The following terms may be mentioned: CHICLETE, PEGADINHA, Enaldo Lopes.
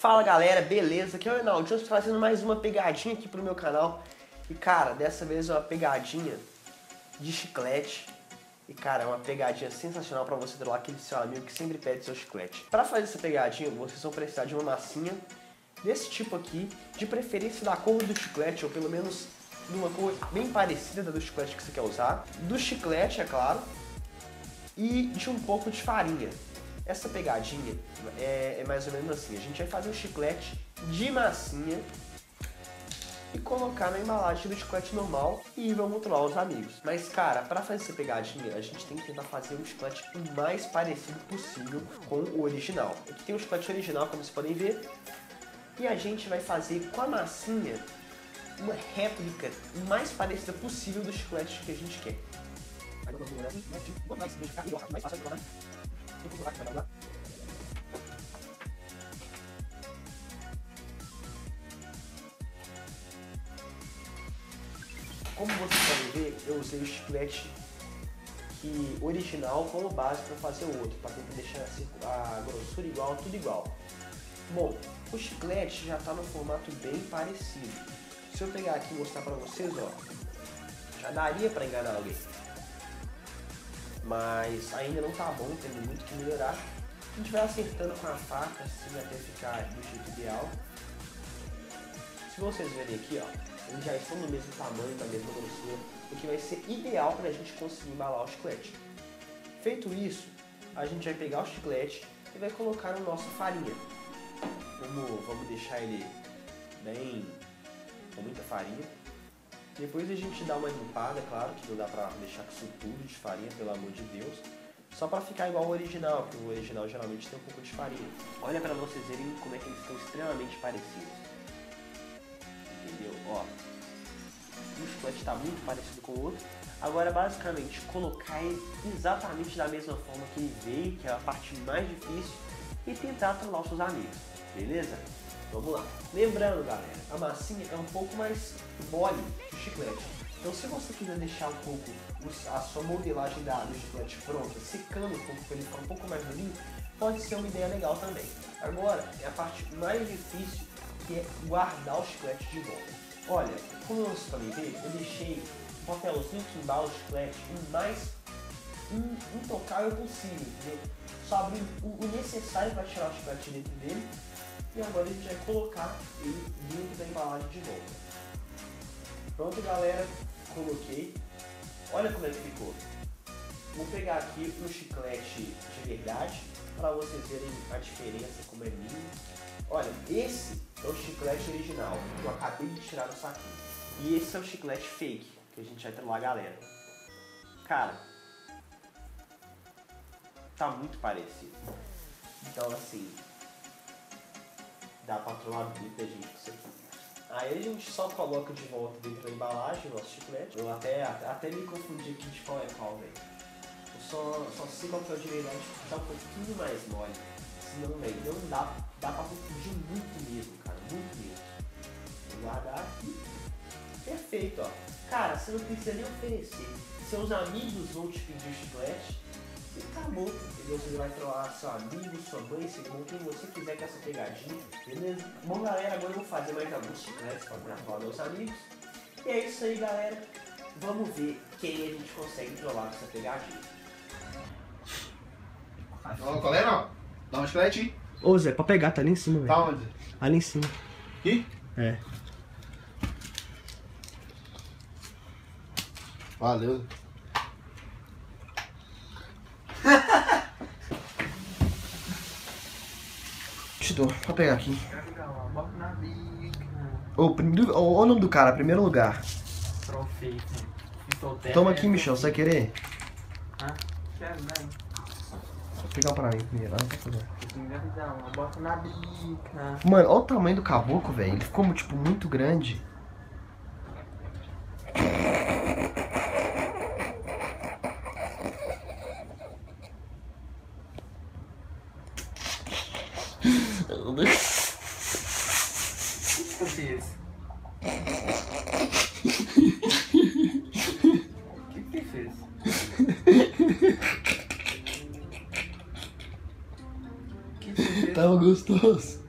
Fala galera, beleza? Aqui é o Enaldo Lopes trazendo mais uma pegadinha aqui pro meu canal. E cara, dessa vez é uma pegadinha de chiclete. E cara, é uma pegadinha sensacional pra você dar lá aquele seu amigo que sempre pede seu chiclete. Pra fazer essa pegadinha, vocês vão precisar de uma massinha desse tipo aqui, de preferência da cor do chiclete, ou pelo menos numa cor bem parecida da do chiclete que você quer usar. Do chiclete, é claro, e de um pouco de farinha. Essa pegadinha é mais ou menos assim: a gente vai fazer um chiclete de massinha e colocar na embalagem do chiclete normal e vamos trollar os amigos. Mas cara, pra fazer essa pegadinha, a gente tem que tentar fazer um chiclete o mais parecido possível com o original. Aqui tem um chiclete original, como vocês podem ver, e a gente vai fazer com a massinha uma réplica o mais parecida possível do chiclete que a gente quer. Como vocês podem ver, eu usei o chiclete original como base para fazer o outro, para tentar deixar a grossura igual, tudo igual. Bom, o chiclete já está no formato bem parecido. Se eu pegar aqui e mostrar para vocês, ó, já daria para enganar alguém. Mas ainda não tá bom, tem muito que melhorar. A gente vai acertando com a faca, assim, até ficar do jeito ideal. Se vocês verem aqui, ó, eles já estão do mesmo tamanho, da mesma grossura, o que vai ser ideal pra gente conseguir embalar o chiclete. Feito isso, a gente vai pegar o chiclete e vai colocar na nossa farinha. Vamos deixar ele bem com muita farinha. Depois a gente dá uma limpada, claro, que não dá pra deixar com isso tudo de farinha, pelo amor de Deus. Só pra ficar igual ao original, porque o original geralmente tem um pouco de farinha. Olha pra vocês verem como é que eles são extremamente parecidos. Entendeu? Ó, o chiclete tá muito parecido com o outro. Agora, basicamente, colocar ele exatamente da mesma forma que ele veio, que é a parte mais difícil, e tentar trollar os seus amigos, beleza? Vamos lá. Lembrando, galera, a massinha é um pouco mais mole que o chiclete. Então, se você quiser deixar um pouco a sua modelagem do chiclete pronta, secando um pouco para ele ficar um pouco mais durinho, pode ser uma ideia legal também. Agora, é a parte mais difícil, que é guardar o chiclete de volta. Olha, como vocês podem ver, eu deixei um papelzinho que embala o chiclete o mais intocável possível, entendeu? Só abrir o necessário para tirar o chiclete dentro dele. E agora a gente vai colocar ele dentro da embalagem de volta. Pronto, galera, coloquei. Olha como é que ficou. Vou pegar aqui um chiclete de verdade para vocês verem a diferença, como é mínimo. Olha, esse é o chiclete original que eu acabei de tirar do saquinho. E esse é o chiclete fake que a gente vai trollar, galera. Cara, tá muito parecido. Então, assim, dá pra trollar muita gente com isso aqui. Aí a gente só coloca de volta dentro da embalagem o nosso chiclete. Eu até me confundi aqui de qual é qual, velho. Eu só sei qual que é o de verdade, tá um pouquinho mais mole. Senão, velho, não dá pra confundir muito mesmo, cara. Muito mesmo. Vou guardar aqui. Perfeito, ó. Cara, você não precisa nem oferecer. Seus amigos vão te pedir o chiclete. Acabou, entendeu? Você vai trollar seu amigo, sua mãe, seu irmão, quem você quiser com essa pegadinha, beleza? Bom, galera, agora eu vou fazer mais alguns chicletes pra trollar meus amigos. E é isso aí, galera. Vamos ver quem a gente consegue trollar com essa pegadinha. Ó, galera, dá um chiclete aí. Ô, Zé, pra pegar, tá ali em cima, velho. Tá onde? Ali em cima. Aqui? É. Valeu. Te dou, vou pegar aqui. O nome do cara, primeiro lugar. Toma aqui, Michel, você vai querer? Quero, velho. Vou pegar pra mim primeiro, bota na bica. Mano, olha o tamanho do caboclo, velho. Ele ficou, tipo, muito grande. O que fez? Que fez? Tava gostoso.